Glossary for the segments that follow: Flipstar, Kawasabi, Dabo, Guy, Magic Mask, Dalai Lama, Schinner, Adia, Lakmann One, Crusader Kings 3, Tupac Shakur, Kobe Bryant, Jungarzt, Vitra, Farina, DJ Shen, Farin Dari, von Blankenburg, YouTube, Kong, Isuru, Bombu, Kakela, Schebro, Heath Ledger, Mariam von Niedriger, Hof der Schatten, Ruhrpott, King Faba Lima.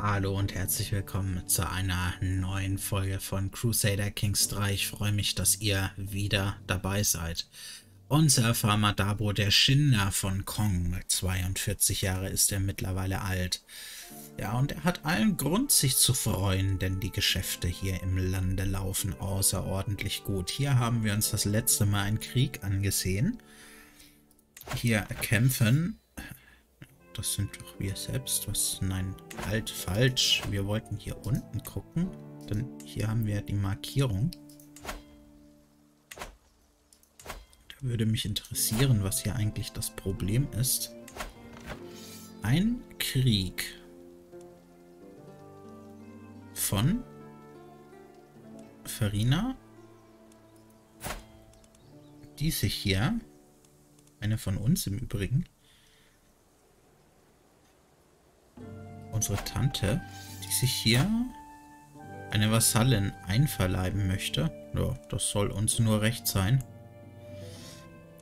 Hallo und herzlich willkommen zu einer neuen Folge von Crusader Kings 3. Ich freue mich, dass ihr wieder dabei seid. Unser Farmer Dabo, der Schinner von Kong, 42 Jahre ist er mittlerweile alt. Ja, und er hat allen Grund, sich zu freuen, denn die Geschäfte hier im Lande laufen außerordentlich gut. Hier haben wir uns das letzte Mal einen Krieg angesehen. Hier kämpfen... Das sind doch wir selbst. Was? Nein, halt, falsch. Wir wollten hier unten gucken. Denn hier haben wir die Markierung. Da würde mich interessieren, was hier eigentlich das Problem ist. Ein Krieg. Von Farina. Diese hier. Eine von uns im Übrigen. Unsere Tante, die sich hier eine Vasallin einverleiben möchte. Ja, das soll uns nur recht sein.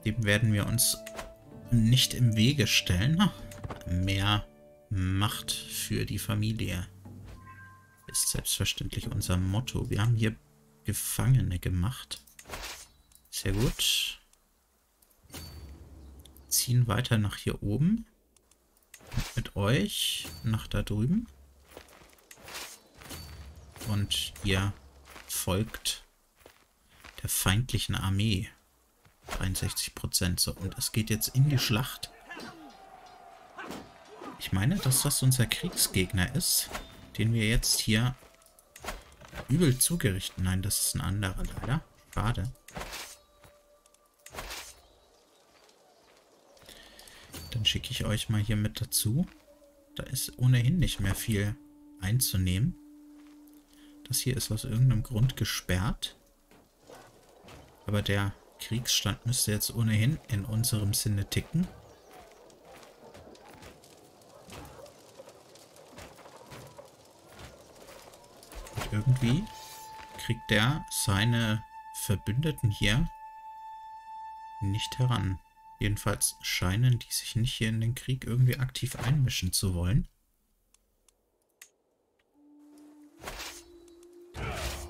Dem werden wir uns nicht im Wege stellen. Ach, mehr Macht für die Familie ist selbstverständlich unser Motto. Wir haben hier Gefangene gemacht. Sehr gut. Ziehen weiter nach hier oben. Mit euch nach da drüben. Und ihr folgt der feindlichen Armee. 63%. So, und es geht jetzt in die Schlacht. Ich meine, dass das unser Kriegsgegner ist, den wir jetzt hier übel zugerichten. Nein, das ist ein anderer leider. Schade. Dann schicke ich euch mal hier mit dazu. Da ist ohnehin nicht mehr viel einzunehmen. Das hier ist aus irgendeinem Grund gesperrt. Aber der Kriegsstand müsste jetzt ohnehin in unserem Sinne ticken. Und irgendwie kriegt der seine Verbündeten hier nicht heran. Jedenfalls scheinen die sich nicht hier in den Krieg irgendwie aktiv einmischen zu wollen.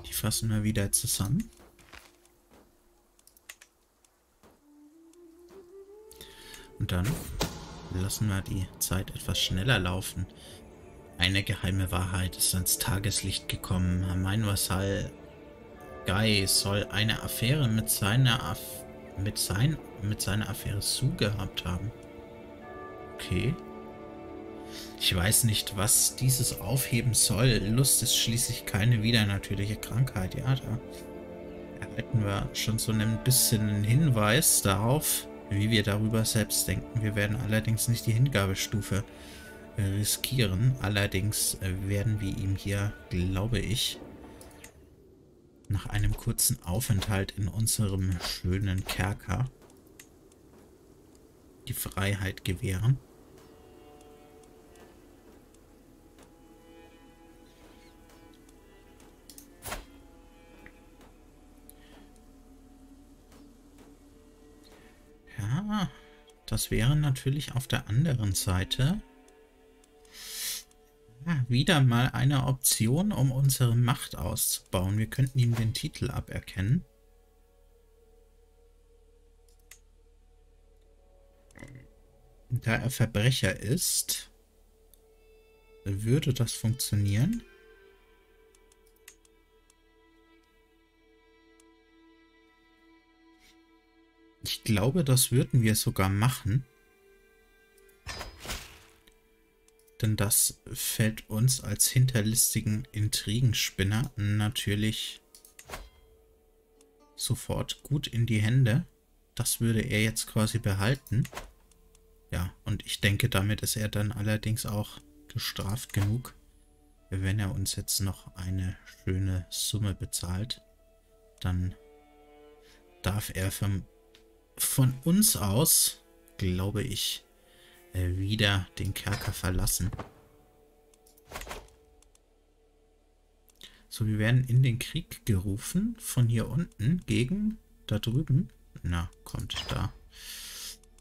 Die fassen wir wieder zusammen. Und dann lassen wir die Zeit etwas schneller laufen. Eine geheime Wahrheit ist ans Tageslicht gekommen. Mein Vasall Guy soll eine Affäre mit seiner Affäre zugehabt haben. Okay. Ich weiß nicht, was dieses aufheben soll. Lust ist schließlich keine widernatürliche Krankheit. Ja, da erhalten wir schon so ein bisschen einen Hinweis darauf, wie wir darüber selbst denken. Wir werden allerdings nicht die Hingabestufe riskieren. Allerdings werden wir ihm hier, glaube ich, nach einem kurzen Aufenthalt in unserem schönen Kerker die Freiheit gewähren. Ja, das wäre natürlich auf der anderen Seite wieder mal eine Option, um unsere Macht auszubauen. Wir könnten ihm den Titel aberkennen. Da er Verbrecher ist, würde das funktionieren. Ich glaube, das würden wir sogar machen. Denn das fällt uns als hinterlistigen Intrigenspinner natürlich sofort gut in die Hände. Das würde er jetzt quasi behalten. Ja, und ich denke, damit ist er dann allerdings auch gestraft genug, wenn er uns jetzt noch eine schöne Summe bezahlt. Dann darf er von uns aus, glaube ich, wieder den Kerker verlassen. So, wir werden in den Krieg gerufen. Von hier unten gegen da drüben. Na, kommt da.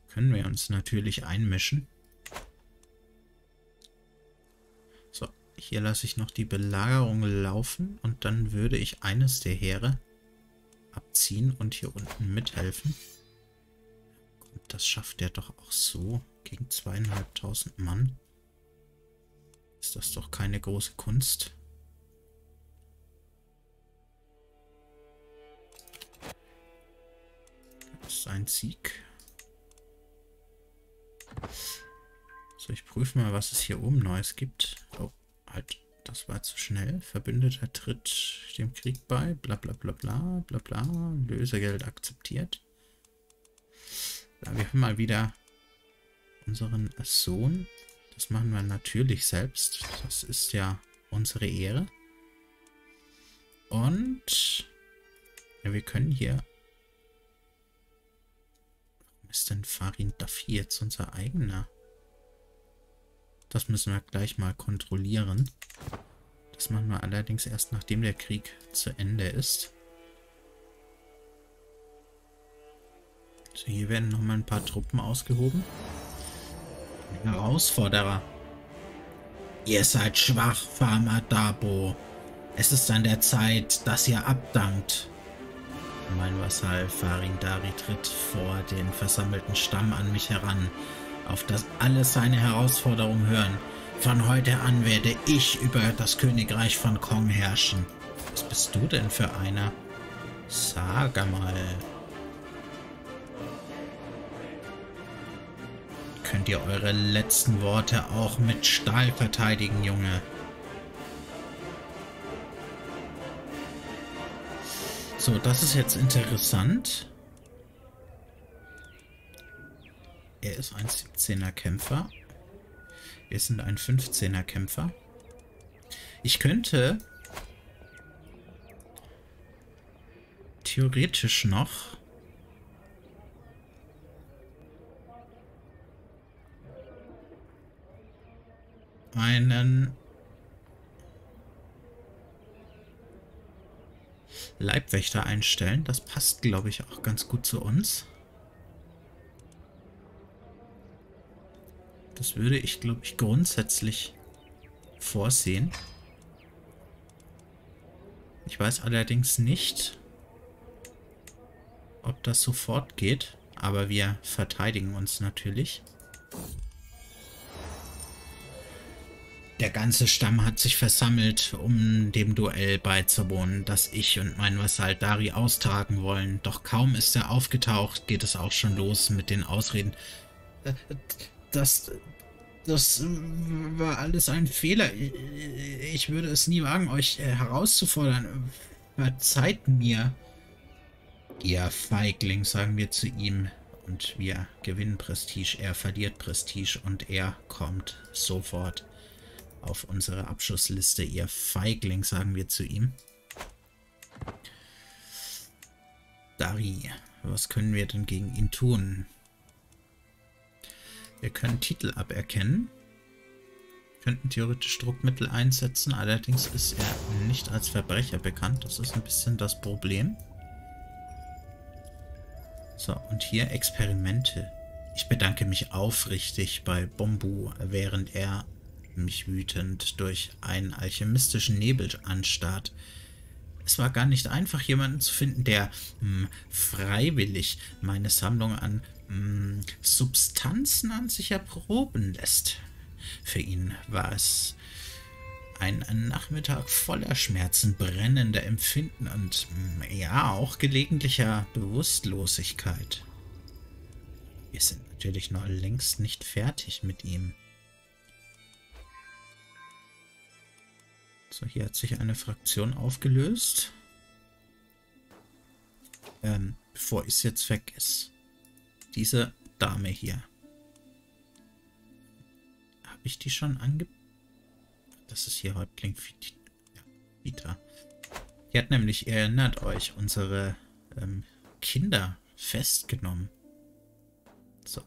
Können wir uns natürlich einmischen. So, Hier lasse ich noch die Belagerung laufen und dann würde ich eines der Heere abziehen und hier unten mithelfen. Und das schafft er doch auch so. Gegen 2500 Mann. Ist das doch keine große Kunst. Das ist ein Sieg. So, ich prüfe mal, was es hier oben Neues gibt. Oh, halt, das war zu schnell. Verbündeter tritt dem Krieg bei. Bla bla bla bla bla bla. Lösegeld akzeptiert. Ja, wir haben mal wieder unseren Sohn. Das machen wir natürlich selbst. Das ist ja unsere Ehre. Und ja, wir können hier... Warum ist denn Farin Dari jetzt unser eigener? Das müssen wir gleich mal kontrollieren. Das machen wir allerdings erst, nachdem der Krieg zu Ende ist. So, hier werden nochmal ein paar Truppen ausgehoben. Herausforderer. Ihr seid schwach, Farmer Dabo. Es ist an der Zeit, dass ihr abdankt. Mein Vasall Farin Dari tritt vor den versammelten Stamm an mich heran, auf das alle seine Herausforderungen hören. Von heute an werde ich über das Königreich von Kong herrschen. Was bist du denn für einer? Sag mal. Könnt ihr eure letzten Worte auch mit Stahl verteidigen, Junge? So, das ist jetzt interessant. Er ist ein 17er Kämpfer. Wir sind ein 15er Kämpfer. Ich könnte theoretisch noch einen Leibwächter einstellen. Das passt, glaube ich, auch ganz gut zu uns. Das würde ich, glaube ich, grundsätzlich vorsehen. Ich weiß allerdings nicht, ob das sofort geht, aber wir verteidigen uns natürlich. Der ganze Stamm hat sich versammelt, um dem Duell beizuwohnen, das ich und mein Vasall Dari austragen wollen. Doch kaum ist er aufgetaucht, geht es auch schon los mit den Ausreden. Das war alles ein Fehler. Ich würde es nie wagen, euch herauszufordern. Verzeiht mir. Ihr Feigling, sagen wir zu ihm. Und wir gewinnen Prestige, er verliert Prestige und er kommt sofort auf unsere Abschussliste. Ihr Feigling, sagen wir zu ihm. Dari, was können wir denn gegen ihn tun? Wir können Titel aberkennen. Könnten theoretisch Druckmittel einsetzen. Allerdings ist er nicht als Verbrecher bekannt. Das ist ein bisschen das Problem. So, und hier Experimente. Ich bedanke mich aufrichtig bei Bombu, während er mich wütend durch einen alchemistischen Nebel anstarrt. Es war gar nicht einfach, jemanden zu finden, der freiwillig meine Sammlung an Substanzen an sich erproben lässt. Für ihn war es ein Nachmittag voller Schmerzen, brennender Empfinden und ja, auch gelegentlicher Bewusstlosigkeit. Wir sind natürlich noch längst nicht fertig mit ihm. So, hier hat sich eine Fraktion aufgelöst. Bevor ich es jetzt vergesse. Diese Dame hier. Habe ich die schon ange... Das ist hier Häuptling Vitra. Die hat nämlich, ihr erinnert euch, unsere Kinder festgenommen. So.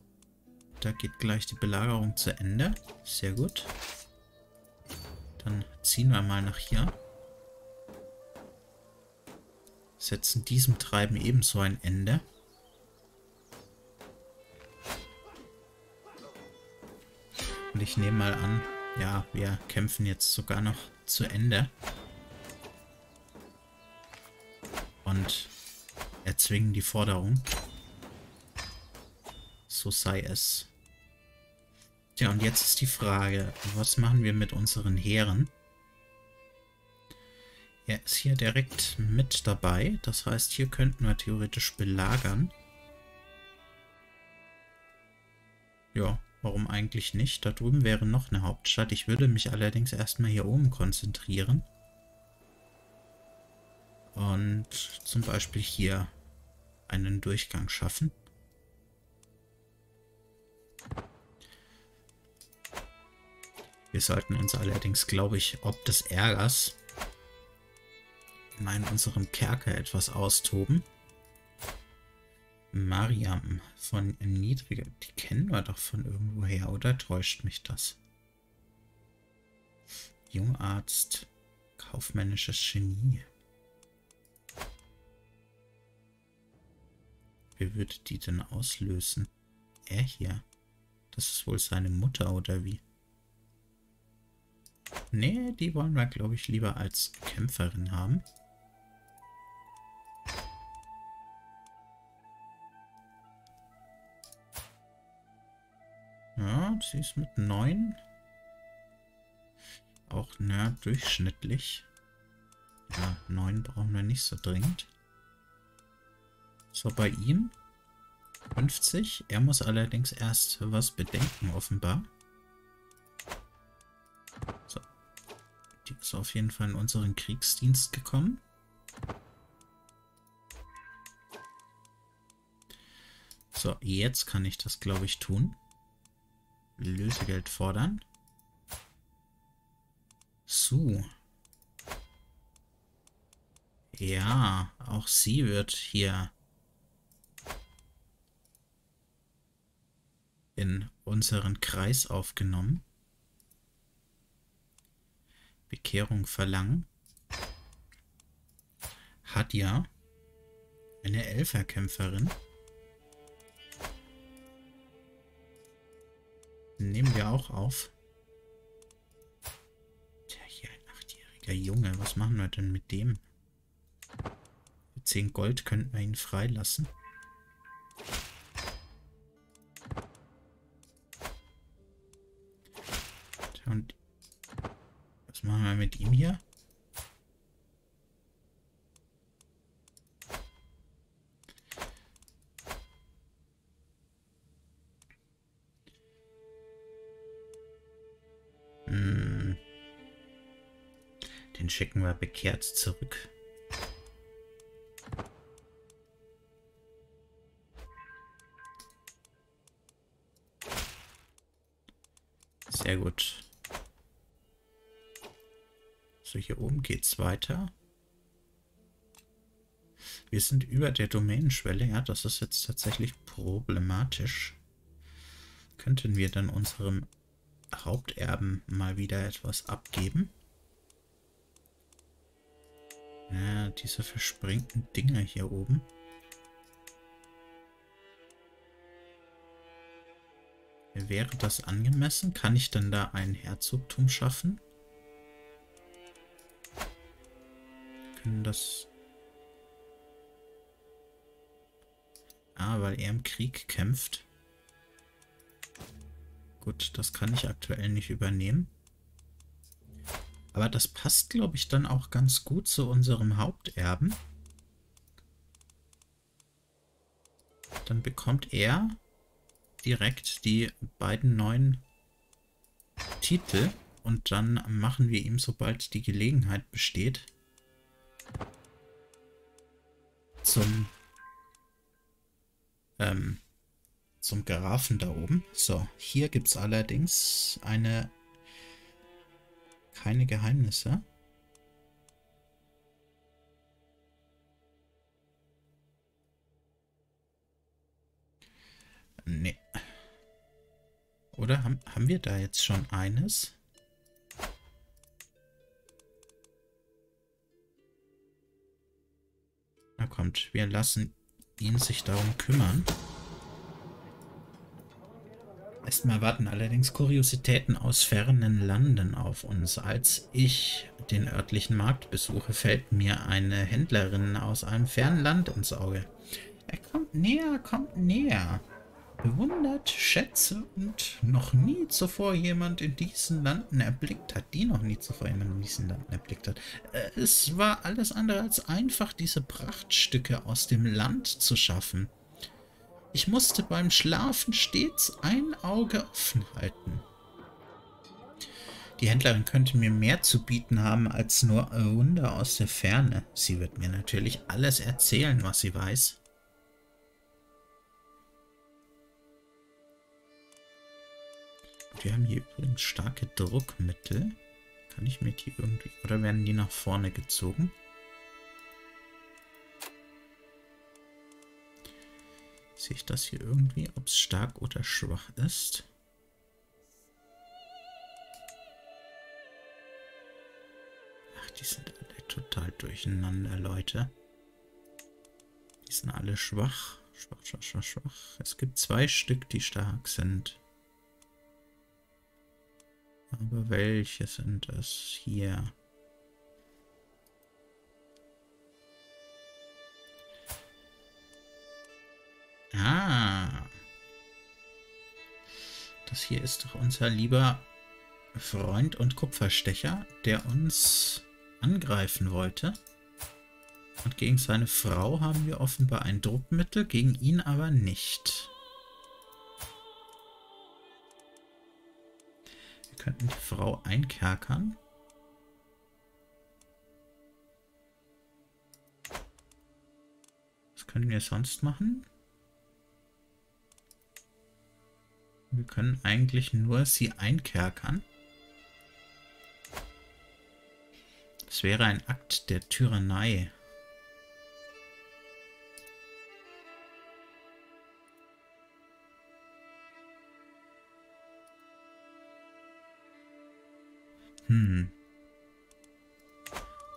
Da geht gleich die Belagerung zu Ende. Sehr gut. Dann ziehen wir mal nach hier. Setzen diesem Treiben ebenso ein Ende. Und ich nehme mal an, Ja, wir kämpfen jetzt sogar noch zu Ende. Und erzwingen die Forderung. So sei es. Tja, und jetzt ist die Frage, was machen wir mit unseren Heeren? Er ist hier direkt mit dabei. Das heißt, hier könnten wir theoretisch belagern. Ja, warum eigentlich nicht? Da drüben wäre noch eine Hauptstadt. Ich würde mich allerdings erstmal hier oben konzentrieren. Und zum Beispiel hier einen Durchgang schaffen. Wir sollten uns allerdings, glaube ich, ob des Ärgers mal in unserem Kerker etwas austoben. Mariam von Niedriger, die kennen wir doch von irgendwoher, oder täuscht mich das? Jungarzt, kaufmännisches Genie. Wer würde die denn auslösen? Er hier. Das ist wohl seine Mutter, oder wie? Nee, die wollen wir, glaube ich, lieber als Kämpferin haben. Ja, sie ist mit 9. Auch, na, durchschnittlich. Ja, 9 brauchen wir nicht so dringend. So, bei ihm 50. Er muss allerdings erst was bedenken, offenbar. So. Die ist auf jeden Fall in unseren Kriegsdienst gekommen. So, jetzt kann ich das, glaube ich, tun. Lösegeld fordern. So. Ja, auch sie wird hier in unseren Kreis aufgenommen. Bekehrung verlangen. Hat ja eine Elferkämpferin. Nehmen wir auch auf. Tja, hier ein 8-jähriger Junge. Was machen wir denn mit dem? Für 10 Gold könnten wir ihn freilassen. Tja, und was machen wir mit ihm hier? Den schicken wir bekehrt zurück. Sehr gut. So, hier oben geht's weiter. Wir sind über der Domänenschwelle. Ja, das ist jetzt tatsächlich problematisch. Könnten wir dann unserem Haupterben mal wieder etwas abgeben? Ja, diese versprengten Dinger hier oben. Wäre das angemessen? Kann ich denn da ein Herzogtum schaffen? Können das... Ah, weil er im Krieg kämpft. Gut, das kann ich aktuell nicht übernehmen. Aber das passt, glaube ich, dann auch ganz gut zu unserem Haupterben. Dann bekommt er direkt die beiden neuen Titel. Und dann machen wir ihm, sobald die Gelegenheit besteht, zum Grafen da oben. So, hier gibt es allerdings keine Geheimnisse. Nee. Oder haben wir da jetzt schon eines? Na kommt, wir lassen ihn sich darum kümmern. erstmal warten allerdings Kuriositäten aus fernen Landen auf uns. Als ich den örtlichen Markt besuche, fällt mir eine Händlerin aus einem fernen Land ins Auge. Er kommt näher, kommt näher. Bewundert, schätze und noch nie zuvor jemand in diesen Landen erblickt hat, Es war alles andere als einfach, diese Prachtstücke aus dem Land zu schaffen. Ich musste beim Schlafen stets ein Auge offen halten. Die Händlerin könnte mir mehr zu bieten haben als nur Wunder aus der Ferne. Sie wird mir natürlich alles erzählen, was sie weiß. Wir haben hier übrigens starke Druckmittel. Kann ich mir die irgendwie... Oder werden die nach vorne gezogen? Sehe ich das hier irgendwie, ob es stark oder schwach ist? Ach, die sind alle total durcheinander, Leute. Die sind alle schwach. Schwach. Es gibt zwei Stück, die stark sind. Aber welche sind das hier? Ah. Das hier ist doch unser lieber Freund und Kupferstecher, der uns angreifen wollte. Und gegen seine Frau haben wir offenbar ein Druckmittel, gegen ihn aber nicht. Könnten die Frau einkerkern? Was können wir sonst machen? Wir können eigentlich nur sie einkerkern. Das wäre ein Akt der Tyrannei.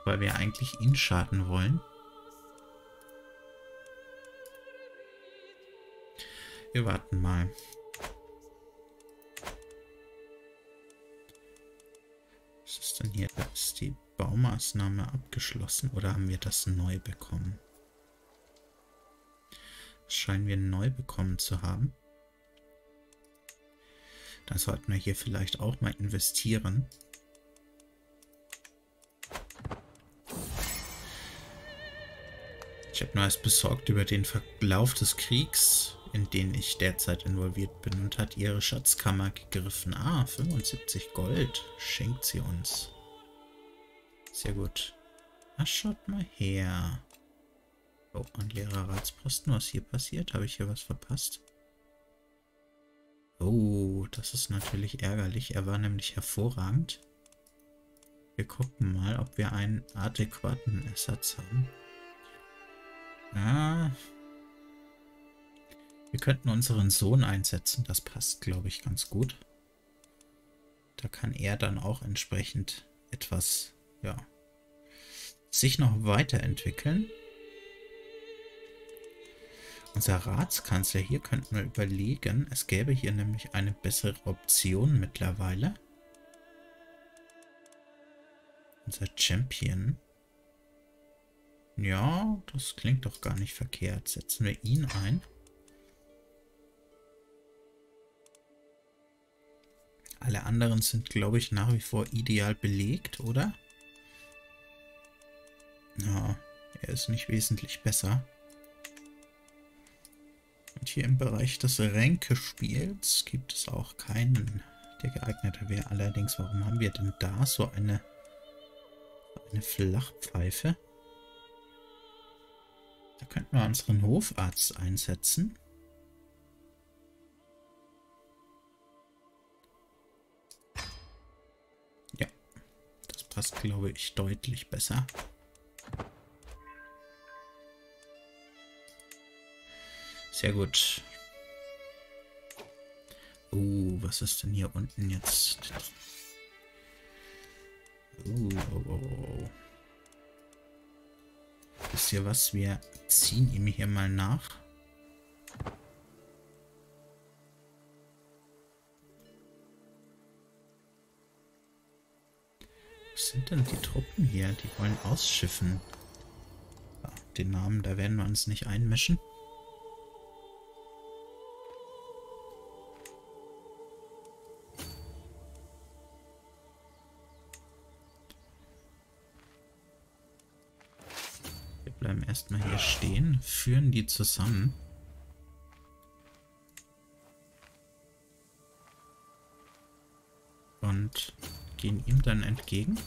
Weil wir eigentlich ihn schaden wollen. Wir warten mal. Was ist denn hier? Da ist die Baumaßnahme abgeschlossen oder haben wir das neu bekommen? Das scheinen wir neu bekommen zu haben. Da sollten wir hier vielleicht auch mal investieren. Ich habe nur als besorgt über den Verlauf des Kriegs, in den ich derzeit involviert bin, und hat ihre Schatzkammer gegriffen. Ah, 75 Gold schenkt sie uns. Sehr gut. Na, schaut mal her. Oh, ein leerer Ratsposten. Was hier passiert? Habe ich hier was verpasst? Oh, das ist natürlich ärgerlich. Er war nämlich hervorragend. Wir gucken mal, ob wir einen adäquaten Ersatz haben. Ah. Wir könnten unseren Sohn einsetzen. Das passt, glaube ich, ganz gut. Da kann er dann auch entsprechend etwas, ja, sich noch weiterentwickeln. Unser Ratskanzler hier könnten wir überlegen. Es gäbe hier nämlich eine bessere Option mittlerweile. Unser Champion. Ja, das klingt doch gar nicht verkehrt. Setzen wir ihn ein. Alle anderen sind, glaube ich, nach wie vor ideal belegt, oder? Ja, er ist nicht wesentlich besser. Und hier im Bereich des Ränkespiels gibt es auch keinen, der geeigneter wäre. Allerdings, warum haben wir denn da so eine Flachpfeife? Da könnten wir unseren Hofarzt einsetzen. Ja, das passt, glaube ich, deutlich besser. Sehr gut. Oh, was ist denn hier unten jetzt? Oh. Wisst ihr was? Wir ziehen ihm hier mal nach. Was sind denn die Truppen hier? Die wollen ausschiffen. Den Namen, da werden wir uns nicht einmischen. Wir bleiben erstmal hier stehen, führen die zusammen. Und gehen ihm dann entgegen.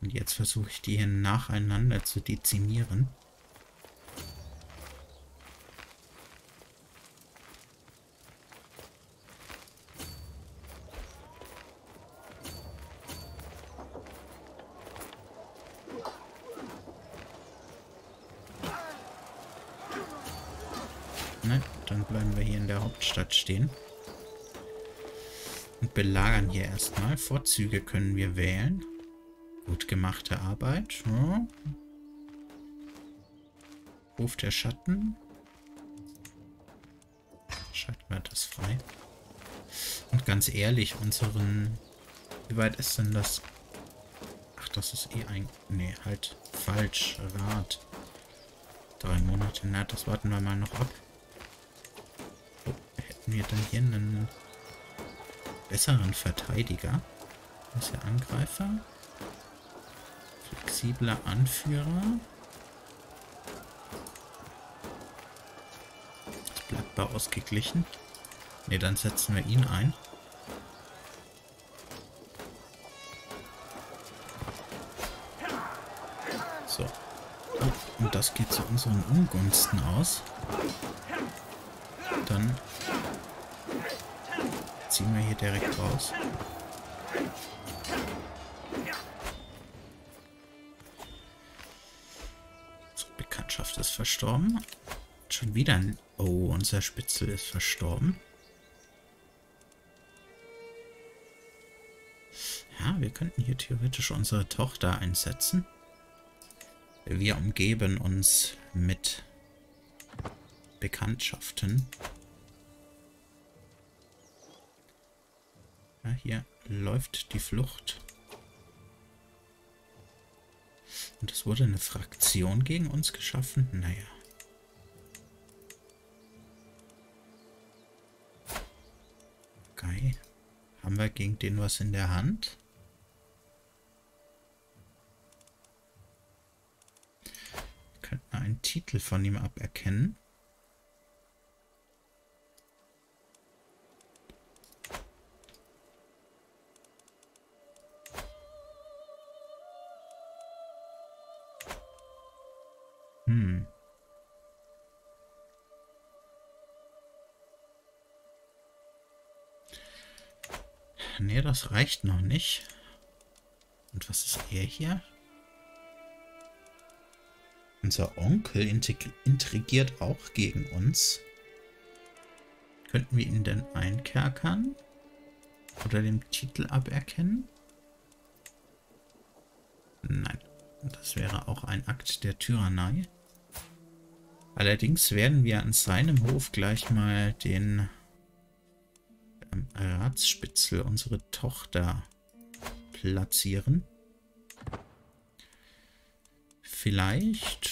Und jetzt versuche ich die hier nacheinander zu dezimieren. Stehen und belagern hier erstmal. Vorzüge können wir wählen. Gut gemachte Arbeit. Ja. Hof der Schatten. Schalten wir das frei. Und ganz ehrlich, unseren... Wie weit ist denn das? Ach, das ist eh ein... Nee, halt falsch. Rat. 3 Monate. Na, das warten wir mal noch ab. Wir dann hier einen besseren Verteidiger. Das ist der Angreifer. Flexibler Anführer. Das bleibt bei ausgeglichen. Ne, dann setzen wir ihn ein. So. Und das geht zu unseren Ungunsten aus. Dann ziehen wir hier direkt raus. So, Bekanntschaft ist verstorben. Schon wieder ein... Oh, unser Spitzel ist verstorben. Ja, wir könnten hier theoretisch unsere Tochter einsetzen. Wir umgeben uns mit Bekanntschaften. Ja, hier läuft die Flucht. Und es wurde eine Fraktion gegen uns geschaffen? Naja. Geil. Haben wir gegen den was in der Hand? Wir könnten einen Titel von ihm aberkennen. Nee, das reicht noch nicht. Und was ist er hier? Unser Onkel intrigiert auch gegen uns. Könnten wir ihn denn einkerkern? Oder dem Titel aberkennen? Nein. Das wäre auch ein Akt der Tyrannei. Allerdings werden wir an seinem Hof gleich mal den Ratsspitzel, unsere Tochter, platzieren. Vielleicht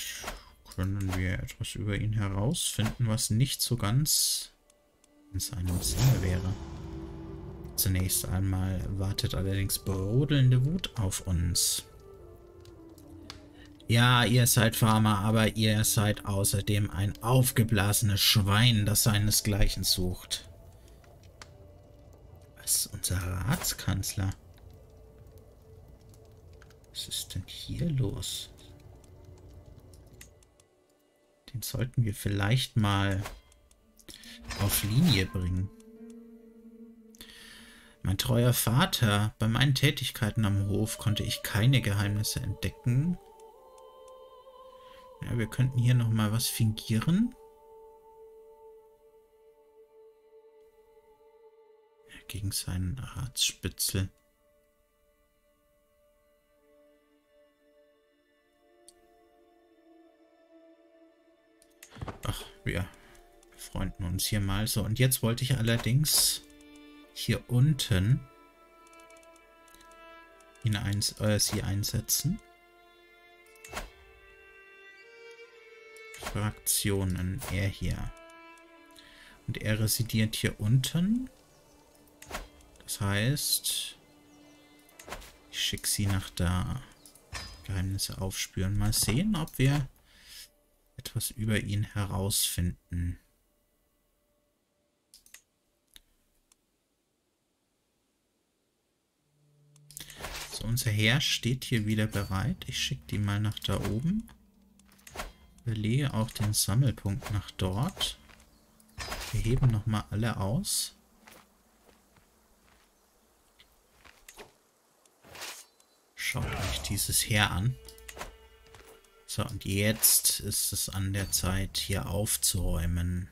können wir etwas über ihn herausfinden, was nicht so ganz in seinem Sinne wäre. Zunächst einmal wartet allerdings brodelnde Wut auf uns. Ja, ihr seid Farmer, aber ihr seid außerdem ein aufgeblasenes Schwein, das seinesgleichen sucht. Was? Unser Ratskanzler? Was ist denn hier los? Den sollten wir vielleicht mal auf Linie bringen. Mein treuer Vater, bei meinen Tätigkeiten am Hof konnte ich keine Geheimnisse entdecken. Ja, wir könnten hier nochmal was fingieren. Ja, gegen seinen Ratsspitzel. Ach, wir freunden uns hier mal. So, und jetzt wollte ich allerdings hier unten sie einsetzen. Fraktionen, er hier. Und er residiert hier unten. Das heißt, ich schicke sie nach da. Geheimnisse aufspüren. Mal sehen, ob wir etwas über ihn herausfinden. So, unser Herr steht hier wieder bereit. Ich schicke die mal nach da oben. Überlege auch den Sammelpunkt nach dort. Wir heben nochmal alle aus. Schaut euch dieses Heer an. So, und jetzt ist es an der Zeit, hier aufzuräumen.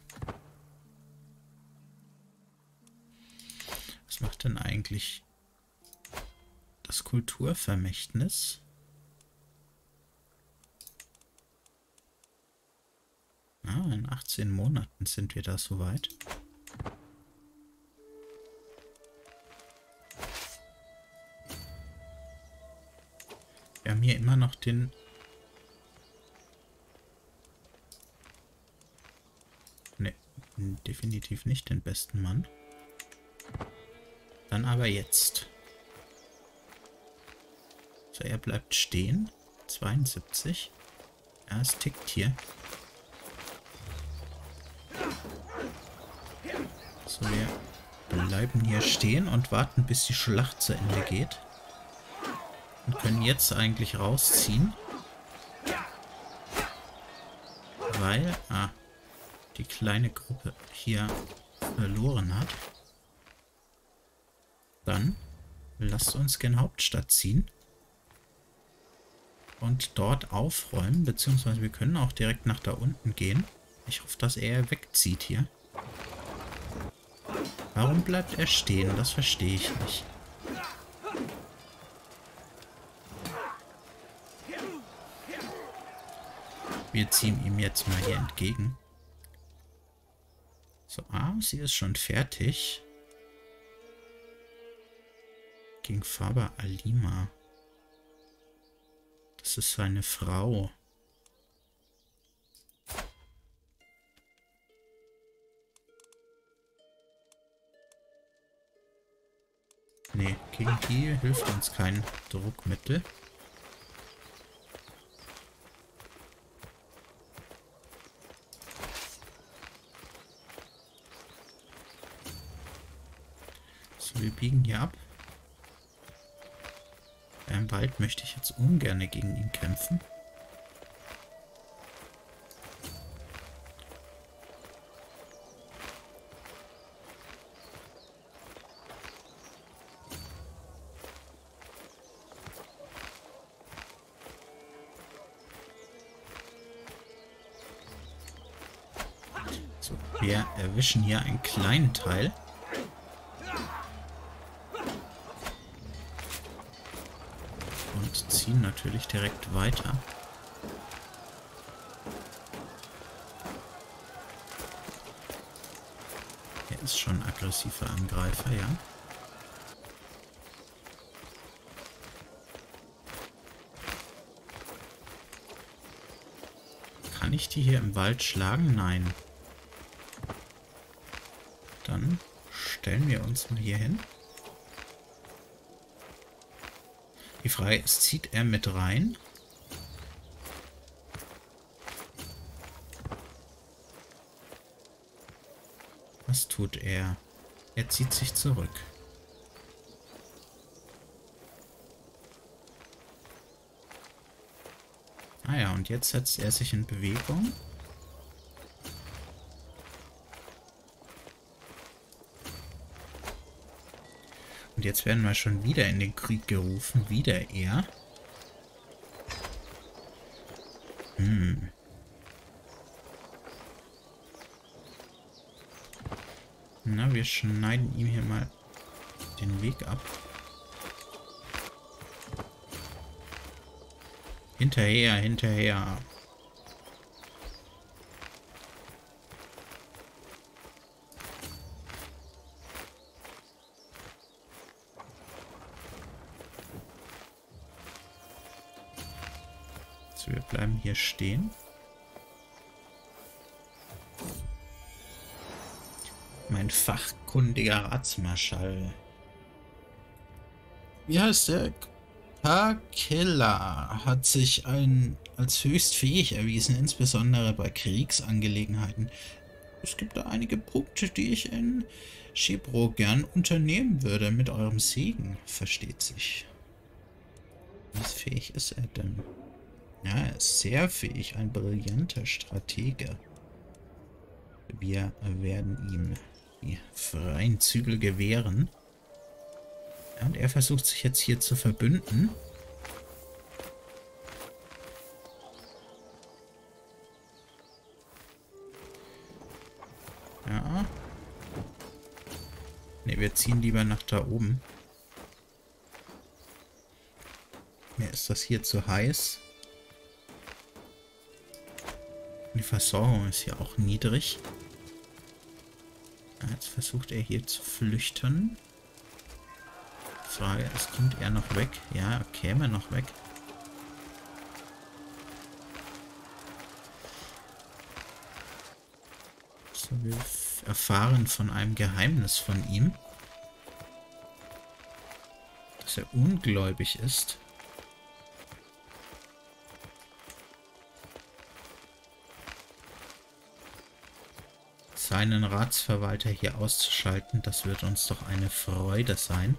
Was macht denn eigentlich das Kulturvermächtnis? Ah, in 18 Monaten sind wir da soweit. Wir haben hier immer noch den ne, definitiv nicht den besten Mann. Dann aber jetzt. So, er bleibt stehen. 72. Ja, es tickt hier. So, wir bleiben hier stehen und warten, bis die Schlacht zu Ende geht. Und können jetzt eigentlich rausziehen. Weil, die kleine Gruppe hier verloren hat. Dann lasst uns gerne Hauptstadt ziehen. Und dort aufräumen, beziehungsweise wir können auch direkt nach da unten gehen. Ich hoffe, dass er wegzieht hier. Warum bleibt er stehen? Das verstehe ich nicht. Wir ziehen ihm jetzt mal hier entgegen. So, sie ist schon fertig. King Faba Lima. Das ist seine Frau. Nee, gegen die hilft uns kein Druckmittel. So, wir biegen hier ab. Im Wald möchte ich jetzt ungern gegen ihn kämpfen. Wir erwischen hier einen kleinen Teil. Und ziehen natürlich direkt weiter. Er ist schon ein aggressiver Angreifer, ja. Kann ich die hier im Wald schlagen? Nein. Dann stellen wir uns mal hier hin. Die Frage ist, zieht er mit rein? Was tut er? Er zieht sich zurück. Ah ja, und jetzt setzt er sich in Bewegung. Und jetzt werden wir schon wieder in den Krieg gerufen. Wieder er. Na, wir schneiden ihm hier mal den Weg ab. Hinterher, hinterher. wir bleiben hier stehen. Mein fachkundiger Ratsmarschall. Wie heißt der? Kakela hat sich als höchst fähig erwiesen, insbesondere bei Kriegsangelegenheiten. Es gibt da einige Punkte, die ich in Schebro gern unternehmen würde, mit eurem Segen, versteht sich. Was fähig ist er denn? Ja, er ist sehr fähig, ein brillanter Stratege. Wir werden ihm die freien Zügel gewähren. Und er versucht sich jetzt hier zu verbünden. Ja. Ne, wir ziehen lieber nach da oben. Mir ist das hier zu heiß. Die Versorgung ist hier auch niedrig. Jetzt versucht er hier zu flüchten. Frage, es kommt er noch weg? Ja, käme er noch weg. So, wir erfahren von einem Geheimnis von ihm. Dass er ungläubig ist. Seinen Ratsverwalter hier auszuschalten, das wird uns doch eine Freude sein.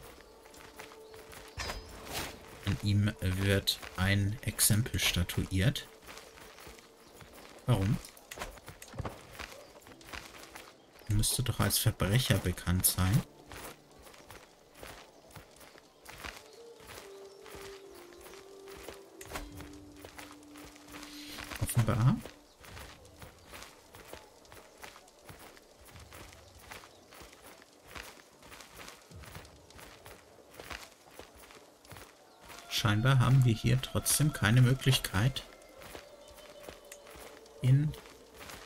An ihm wird ein Exempel statuiert. Warum? Er müsste doch als Verbrecher bekannt sein. Offenbar. Scheinbar haben wir hier trotzdem keine Möglichkeit, ihn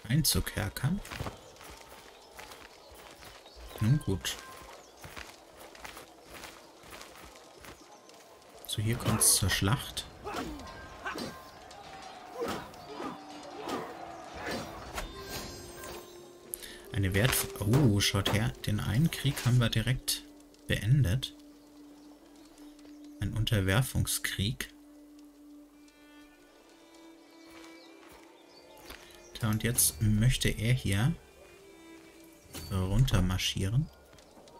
einzukerkern. Nun gut. So, hier kommt es zur Schlacht. Eine wertvolle... Oh, schaut her, den einen Krieg haben wir direkt beendet. Ein Unterwerfungskrieg. Da, und jetzt möchte er hier runter marschieren.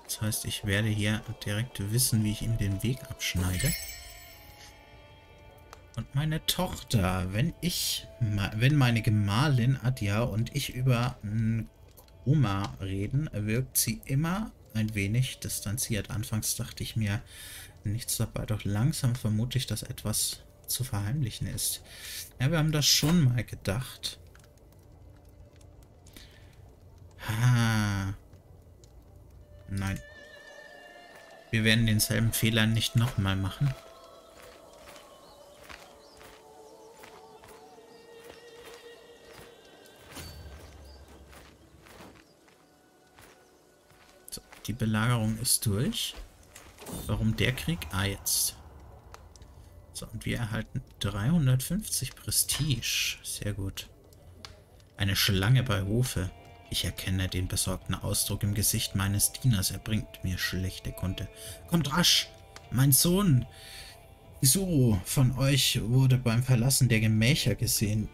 Das heißt, ich werde hier direkt wissen, wie ich ihm den Weg abschneide. Und meine Tochter, wenn meine Gemahlin Adia und ich über Oma reden, wirkt sie immer ein wenig distanziert. Anfangs dachte ich mir nichts dabei, doch langsam vermute ich, dass etwas zu verheimlichen ist. Ja, wir haben das schon mal gedacht. Ha. Nein. Wir werden denselben Fehler nicht nochmal machen. So, die Belagerung ist durch. Warum der Krieg? Ah, jetzt. So, und wir erhalten 350 Prestige. Sehr gut. Eine Schlange bei Hofe. Ich erkenne den besorgten Ausdruck im Gesicht meines Dieners. Er bringt mir schlechte Kunde. Kommt rasch! Mein Sohn Isuru von euch wurde beim Verlassen der Gemächer gesehen.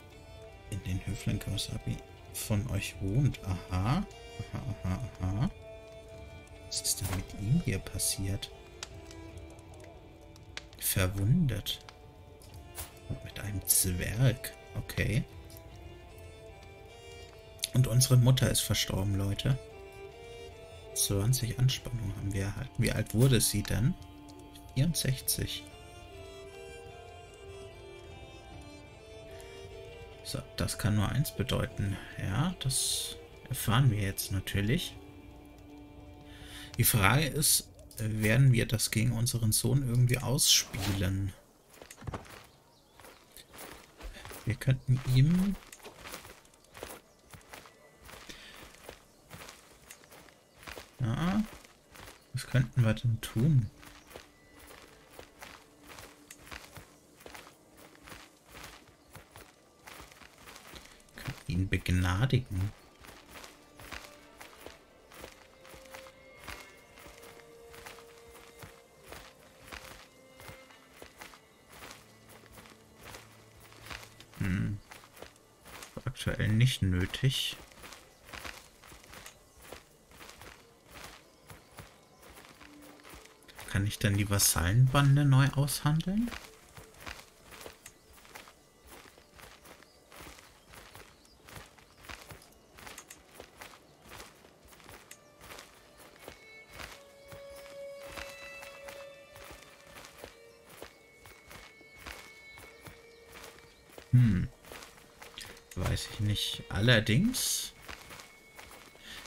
In den Höflen Kawasabi von euch wohnt. Aha. Aha, aha, aha. Was ist denn mit ihm hier passiert? Verwundet. Und mit einem Zwerg. Okay. Und unsere Mutter ist verstorben, Leute. 20 Anspannung haben wir erhalten. Wie alt wurde sie denn? 64. So, das kann nur eins bedeuten. Ja, das erfahren wir jetzt natürlich. Die Frage ist, werden wir das gegen unseren Sohn irgendwie ausspielen? Wir könnten ihm... Ja, was könnten wir denn tun? ihn begnadigen. Aktuell nicht nötig. Kann ich dann die Vasallenbande neu aushandeln? Weiß ich nicht. Allerdings,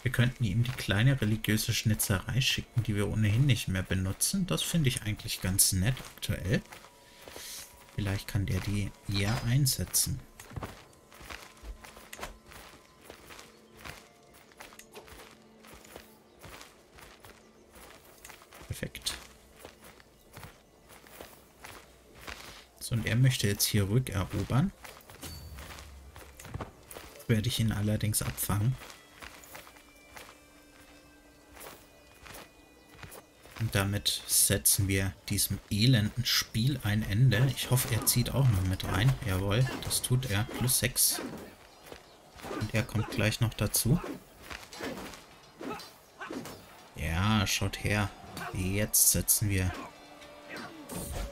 wir könnten ihm die kleine religiöse Schnitzerei schicken, die wir ohnehin nicht mehr benutzen. Das finde ich eigentlich ganz nett aktuell. Vielleicht kann der die eher einsetzen. Perfekt. So, und er möchte jetzt hier rückerobern. Werde ich ihn allerdings abfangen. Und damit setzen wir diesem elenden Spiel ein Ende. Ich hoffe, er zieht auch noch mit rein. Jawohl, das tut er. Plus 6. Und er kommt gleich noch dazu. Ja, schaut her. Jetzt setzen wir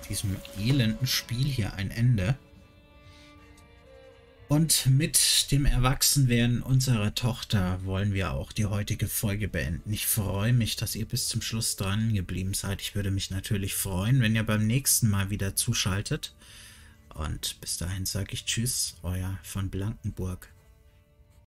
diesem elenden Spiel hier ein Ende. Und mit dem Erwachsenwerden unserer Tochter wollen wir auch die heutige Folge beenden. Ich freue mich, dass ihr bis zum Schluss dran geblieben seid. Ich würde mich natürlich freuen, wenn ihr beim nächsten Mal wieder zuschaltet. Und bis dahin sage ich Tschüss, euer von Blankenburg.